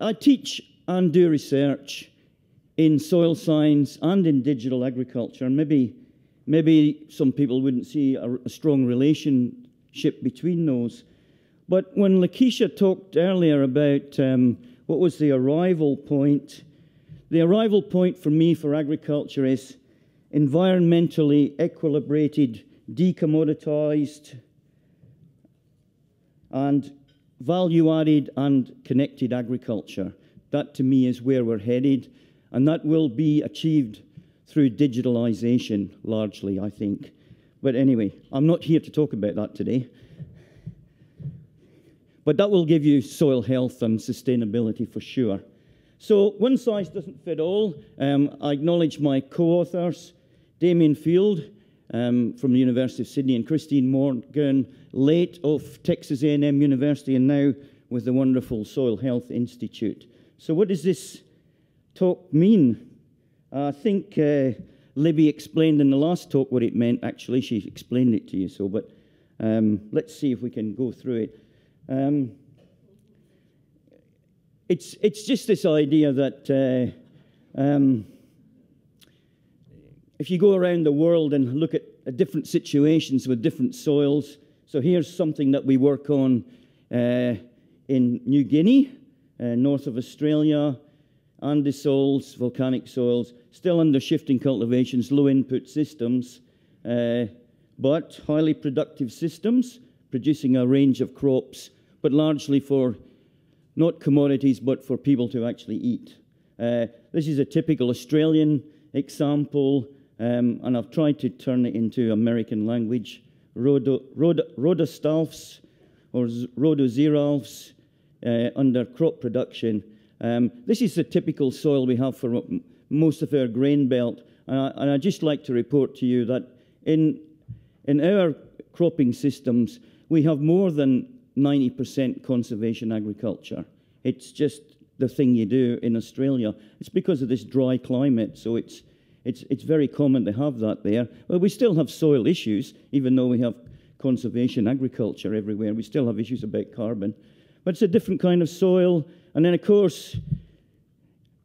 I teach and do research in soil science and in digital agriculture. Maybe some people wouldn't see a strong relationship between those. But when Lakeisha talked earlier about what was the arrival point for me for agriculture is environmentally equilibrated, decommoditized, and value-added and connected agriculture. That, to me, is where we're headed, and that will be achieved through digitalization, largely, I think. But anyway, I'm not here to talk about that today. But that will give you soil health and sustainability for sure. So one size doesn't fit all. I acknowledge my co-authors, Damien Field from the University of Sydney and Christine Morgan, late of Texas A&M University and now with the wonderful Soil Health Institute. So what does this talk mean? I think Libby explained in the last talk what it meant. Actually, she explained it to you, so but let's see if we can go through it. It's just this idea that if you go around the world and look at different situations with different soils, so here's something that we work on in New Guinea, north of Australia, andisols, volcanic soils, still under shifting cultivations, low input systems, but highly productive systems, producing a range of crops, but largely for not commodities, but for people to actually eat. This is a typical Australian example, and I've tried to turn it into American language. Rhodostalfs or rhodozeralfs under crop production. This is the typical soil we have for most of our grain belt, and I'd just like to report to you that in our cropping systems, we have more than 90% conservation agriculture. It's just the thing you do in Australia. It's because of this dry climate, so it's very common to have that there. But we still have soil issues, even though we have conservation agriculture everywhere. We still have issues about carbon. But it's a different kind of soil. And then, of course,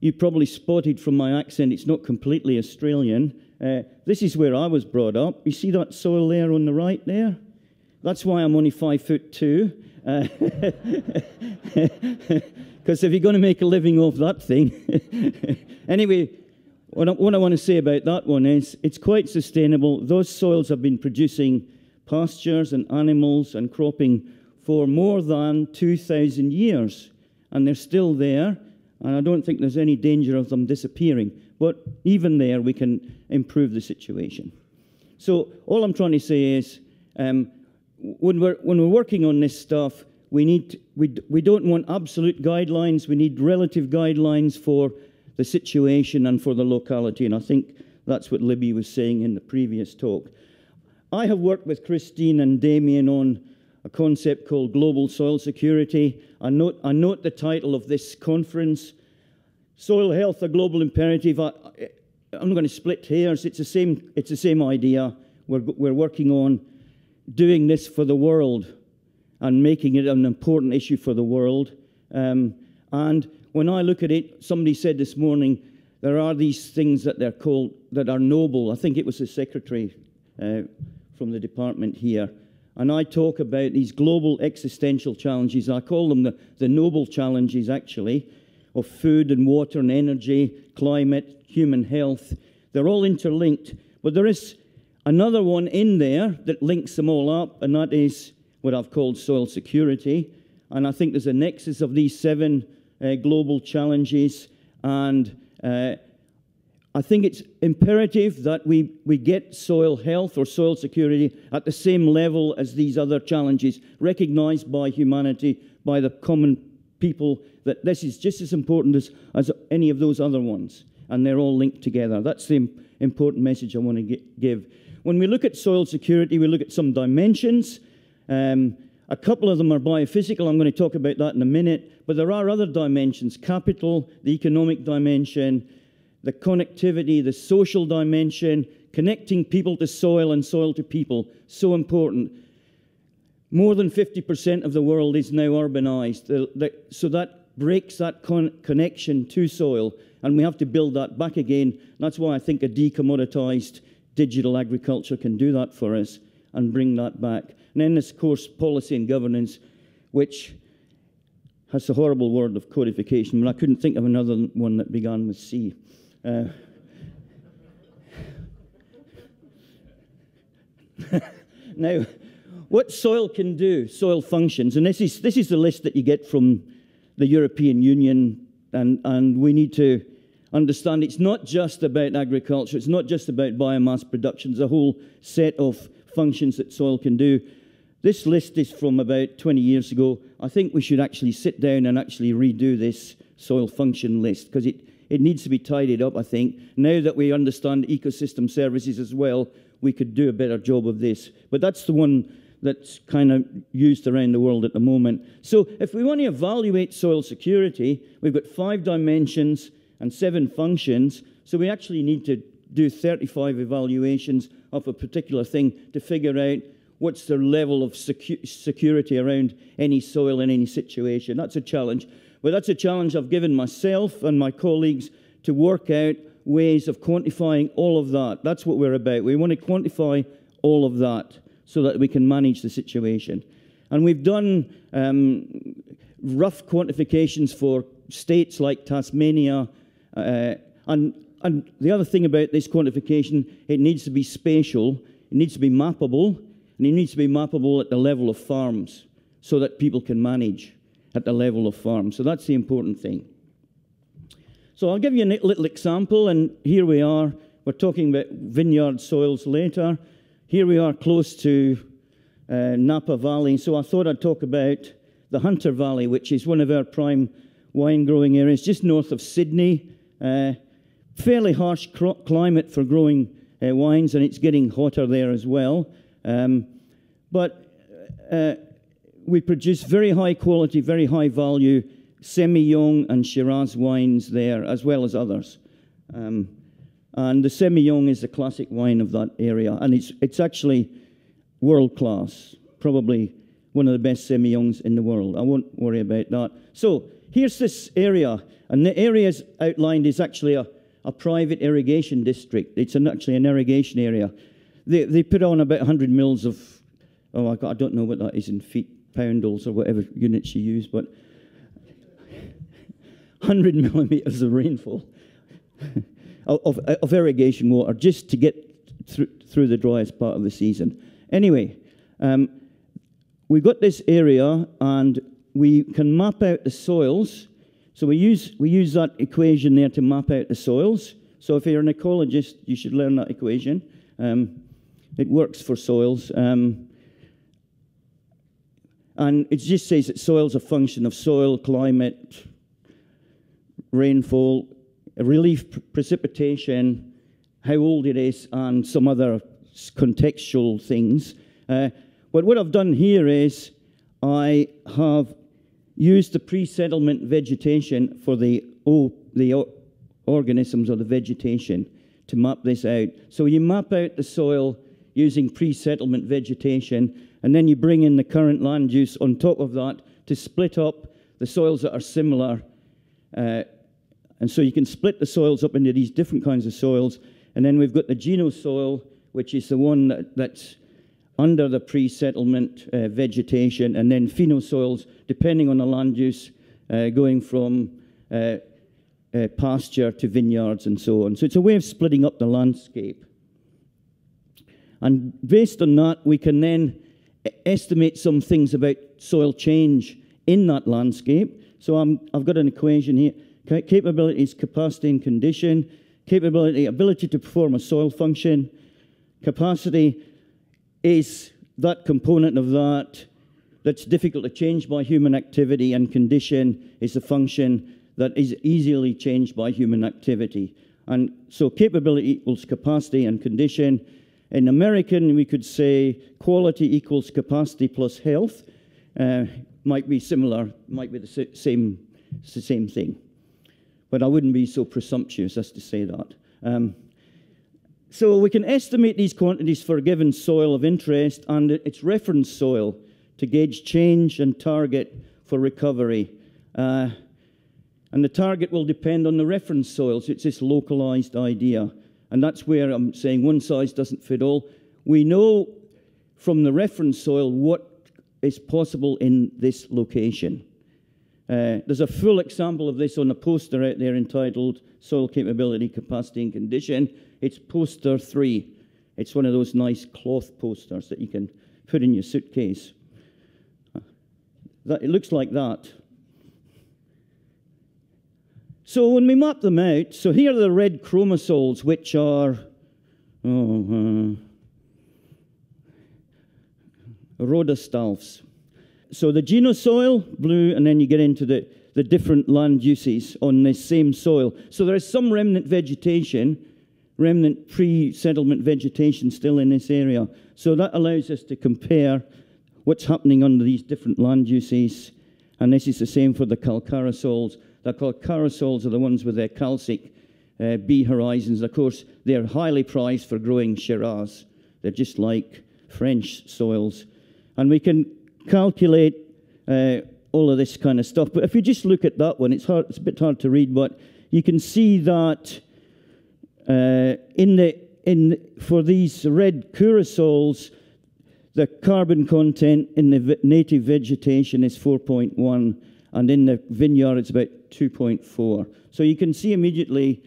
you probably spotted from my accent, it's not completely Australian. This is where I was brought up. You see that soil there on the right there? That's why I'm only 5'2". Because if you're going to make a living off that thing. Anyway, what I want to say about that one is it's quite sustainable. Those soils have been producing pastures and animals and cropping for more than 2,000 years. And they're still there. And I don't think there's any danger of them disappearing. But even there, we can improve the situation. So all I'm trying to say is when we're working on this stuff, we don't want absolute guidelines. We need relative guidelines for the situation and for the locality, and I think that's what Libby was saying in the previous talk. I have worked with Christine and Damien on a concept called global soil security. I note the title of this conference, Soil Health, a Global Imperative. I'm going to split hairs. It's the same idea. We're working on doing this for the world and making it an important issue for the world. And when I look at it, somebody said this morning, there are these things that they're called, that are noble. I think it was the secretary from the department here. And I talk about these global existential challenges. I call them the noble challenges, actually, of food and water and energy, climate, human health. They're all interlinked, but there is another one in there that links them all up, and that is what I've called soil security. And I think there's a nexus of these 7 global challenges. And I think it's imperative that we get soil health or soil security at the same level as these other challenges, recognized by humanity, by the common people, that this is just as important as any of those other ones. And they're all linked together. That's the important message I want to give. When we look at soil security, we look at some dimensions. A couple of them are biophysical. I'm going to talk about that in a minute. But there are other dimensions, capital, the economic dimension, the connectivity, the social dimension, connecting people to soil and soil to people, so important. More than 50% of the world is now urbanized, so that breaks that connection to soil, and we have to build that back again. That's why I think a decommoditised digital agriculture can do that for us and bring that back. And then this course, policy and governance, which has the horrible word of codification, but I couldn't think of another one that began with C. Now, what soil can do, soil functions, and this is the list that you get from the European Union, and we need to understand it's not just about agriculture, it's not just about biomass production, there's a whole set of functions that soil can do. This list is from about 20 years ago. I think we should actually sit down and actually redo this soil function list, because it needs to be tidied up, I think. Now that we understand ecosystem services as well, we could do a better job of this. But that's the one that's kind of used around the world at the moment. So if we want to evaluate soil security, we've got 5 dimensions and 7 functions. So we actually need to do 35 evaluations of a particular thing to figure out what's the level of security around any soil in any situation. That's a challenge. But that's a challenge I've given myself and my colleagues to work out ways of quantifying all of that. That's what we're about. We want to quantify all of that so that we can manage the situation. And we've done rough quantifications for states like Tasmania. And the other thing about this quantification, it needs to be spatial, it needs to be mappable, and it needs to be mappable at the level of farms so that people can manage at the level of farms. So that's the important thing. So I'll give you a little example, and here we are. We're talking about vineyard soils later. Here we are close to Napa Valley, so I thought I'd talk about the Hunter Valley, which is one of our prime wine-growing areas, just north of Sydney. Fairly harsh climate for growing wines, and it's getting hotter there as well. But we produce very high quality, very high value Semillon and Shiraz wines there, as well as others. And the Semillon is the classic wine of that area, and it's actually world-class, probably one of the best Semillons in the world. I won't worry about that. So here's this area, and the areas outlined is actually a private irrigation district. It's actually an irrigation area. They put on about 100 mils of, I don't know what that is in feet, poundals, or whatever units you use, but 100 millimetres of rainfall, of irrigation water, just to get through the driest part of the season. Anyway, we've got this area, and we can map out the soils. So we use that equation there to map out the soils. So if you're an ecologist, you should learn that equation. It works for soils. And it just says that soil's a function of soil, climate, rainfall, relief precipitation, how old it is, and some other contextual things. But what I've done here is I have used the pre-settlement vegetation for the organisms or the vegetation to map this out. So you map out the soil using pre-settlement vegetation, and then you bring in the current land use on top of that to split up the soils that are similar. And so you can split the soils up into these different kinds of soils. And then we've got the genosoil, which is the one that's under the pre-settlement vegetation, and then phenosoils, depending on the land use, going from pasture to vineyards and so on. So it's a way of splitting up the landscape. And based on that, we can then estimate some things about soil change in that landscape. So I've got an equation here. Capabilities, capacity and condition. Capability, ability to perform a soil function. Capacity is that component of that that's difficult to change by human activity, and condition is the function that is easily changed by human activity. And so capability equals capacity and condition. In American, we could say quality equals capacity plus health. Might be similar, might be the same, it's the same thing. But I wouldn't be so presumptuous as to say that. So we can estimate these quantities for a given soil of interest and its reference soil to gauge change and target for recovery. And the target will depend on the reference soils. It's this localized idea. And that's where I'm saying one size doesn't fit all. We know from the reference soil what is possible in this location. There's a full example of this on a poster out there entitled Soil Capability, Capacity and Condition. It's poster 3. It's one of those nice cloth posters that you can put in your suitcase. It looks like that. So when we map them out, so here are the red chromosols, which are rhodostalfs. So the genosoil, blue, and then you get into the different land uses on this same soil. So there is some remnant vegetation, remnant pre-settlement vegetation still in this area. So that allows us to compare what's happening under these different land uses. And this is the same for the calcarosols. The calcarosols are the ones with their calcic B horizons. Of course, they're highly prized for growing Shiraz. They're just like French soils. And we can calculate all of this kind of stuff. But if you just look at that one, it's a bit hard to read, but you can see that for these red carrasols, the carbon content in the native vegetation is 4.1. And in the vineyard, it's about 2.4. So you can see immediately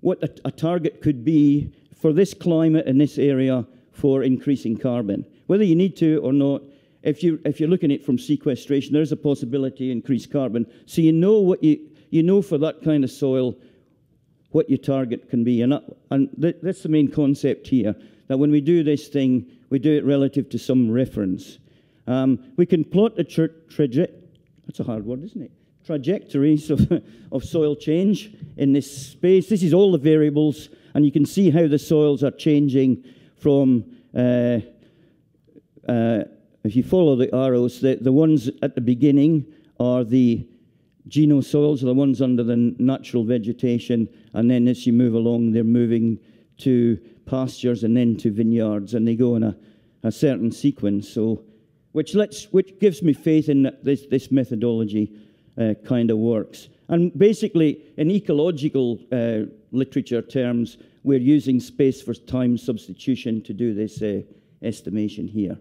what a target could be for this climate in this area for increasing carbon. Whether you need to or not, if you're looking at it from sequestration, there's a possibility to increase carbon. So you know what you know for that kind of soil, what your target can be. And that's the main concept here, that when we do this thing, we do it relative to some reference. We can plot the trajectory. That's a hard word, isn't it? Trajectories of soil change in this space. This is all the variables, and you can see how the soils are changing from, if you follow the arrows, the ones at the beginning are the genosoils, the ones under the natural vegetation, and then as you move along, they're moving to pastures and then to vineyards, and they go in a certain sequence. So, which gives me faith in that this methodology kind of works. And basically, in ecological literature terms, we're using space for time substitution to do this estimation here.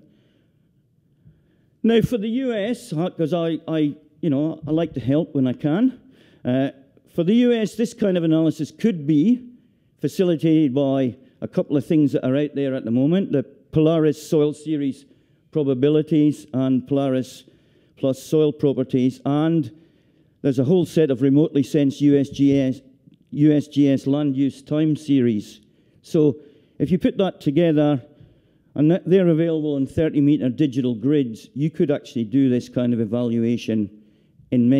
Now, for the US, because I like to help when I can, for the US, this kind of analysis could be facilitated by a couple of things that are out there at the moment. The Polaris Soil Series probabilities and Polaris plus soil properties, and there's a whole set of remotely sensed USGS land use time series. So if you put that together, and they're available in 30-meter digital grids, you could actually do this kind of evaluation in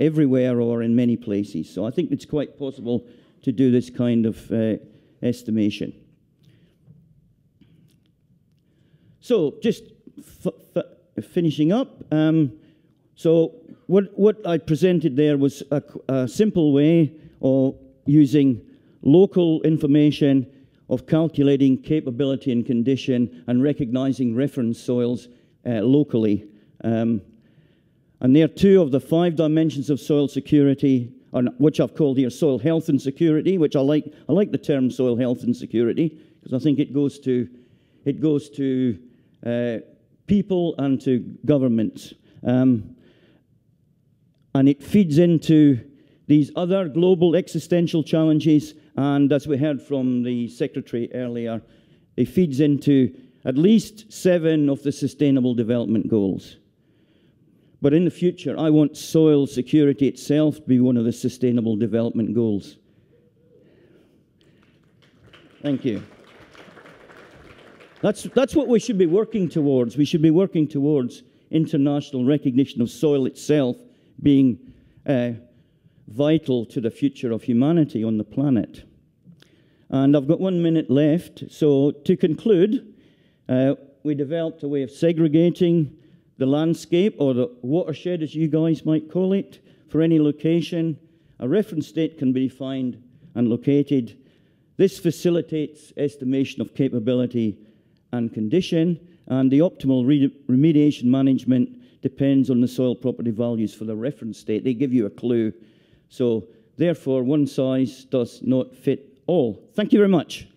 everywhere or in many places. So I think it's quite possible to do this kind of estimation. So just finishing up, so what I presented there was a simple way of using local information of calculating capability and condition and recognizing reference soils locally. And there are two of the 5 dimensions of soil security, which I've called here soil health and security, which I like the term soil health and security, because I think it goes to people and to governments. And it feeds into these other global existential challenges, and as we heard from the Secretary earlier, it feeds into at least 7 of the Sustainable Development Goals. But in the future, I want soil security itself to be one of the Sustainable Development Goals. Thank you. That's what we should be working towards. We should be working towards international recognition of soil itself being vital to the future of humanity on the planet. And I've got 1 minute left. So to conclude, we developed a way of segregating the landscape, or the watershed as you guys might call it, for any location. A reference state can be defined and located. This facilitates estimation of capability and condition, and the optimal remediation management depends on the soil property values for the reference state. They give you a clue So therefore, one size does not fit all. Thank you very much.